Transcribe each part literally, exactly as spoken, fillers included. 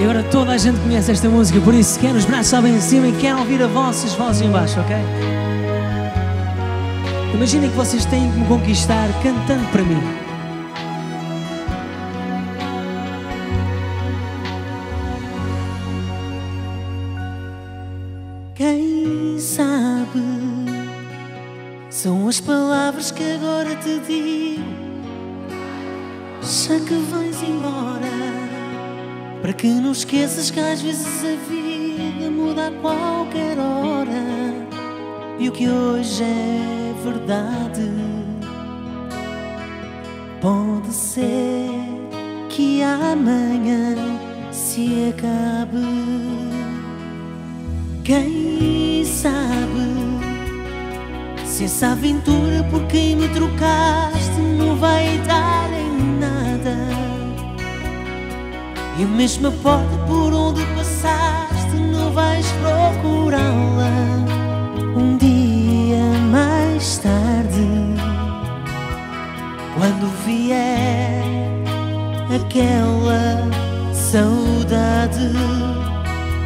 E ora toda a gente conhece esta música, por isso quero os braços lá bem em cima e quero ouvir a vossas vozes em baixo, ok? Imaginem que vocês têm que me conquistar cantando para mim. Quem sabe são as palavras que agora te digo, já que vais embora, para que não esqueças que às vezes a vida muda a qualquer hora. E o que hoje é verdade pode ser que amanhã se acabe. Quem sabe se essa aventura por quem me trocaste não vai dar em nada. E mesmo a porta por onde passaste não vais procurá-la. Um dia mais tarde, quando vier aquela saudade,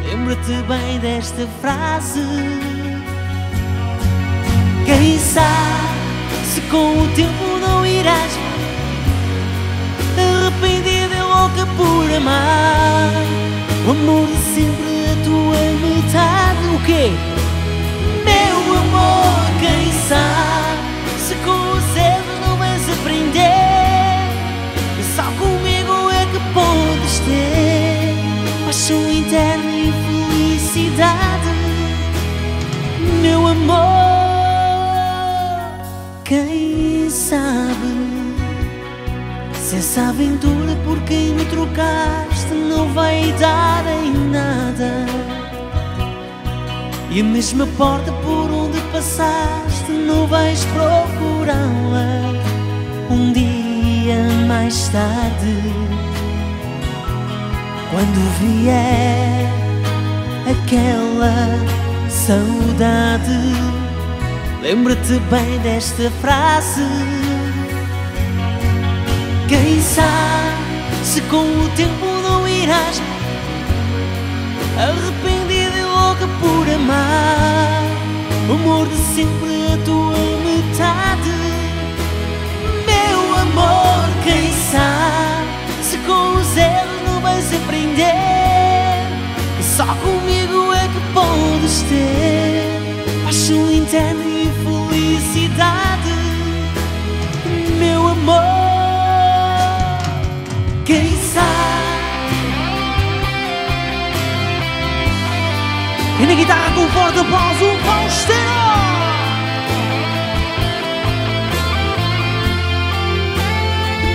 lembra-te bem desta frase. Quem sabe se com o tempo não irás arrepender-te louca por amar. O amor é sempre a tua metade. O quê? Meu amor, quem sabe se com os erros não vais aprender, só comigo é que podes ter paixão interna e felicidade. Meu amor, quem sabe se essa aventura por quem me trocaste não vai dar em nada. E a mesma porta por onde passaste não vais procurá-la. Um dia mais tarde, quando vier aquela saudade, lembra-te bem desta frase. Quem sabe se com o tempo não irás arrependida e louca por amar. O amor de sempre a tua metade. Meu amor, quem sabe se com os erros não vais aprender, e só comigo é que podes ter paixão interna e felicidade. Meu amor, quem sabe? E na guitarra com forte aplauso, um Faustino.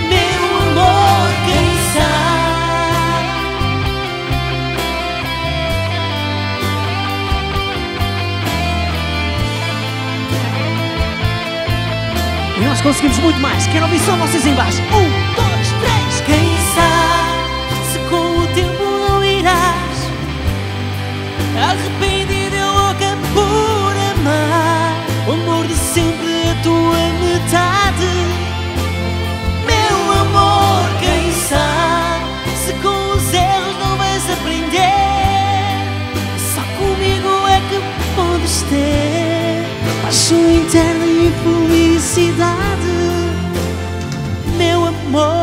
Meu amor, quem sabe? E nós conseguimos muito mais. Quero ouvir só vocês em baixo. Um, dois, três, quem sabe? Arrependida e louca por amar. O amor de sempre a tua metade. Meu amor, quem sabe se com os erros não vais aprender, só comigo é que podes ter paixão interna e felicidade. Meu amor.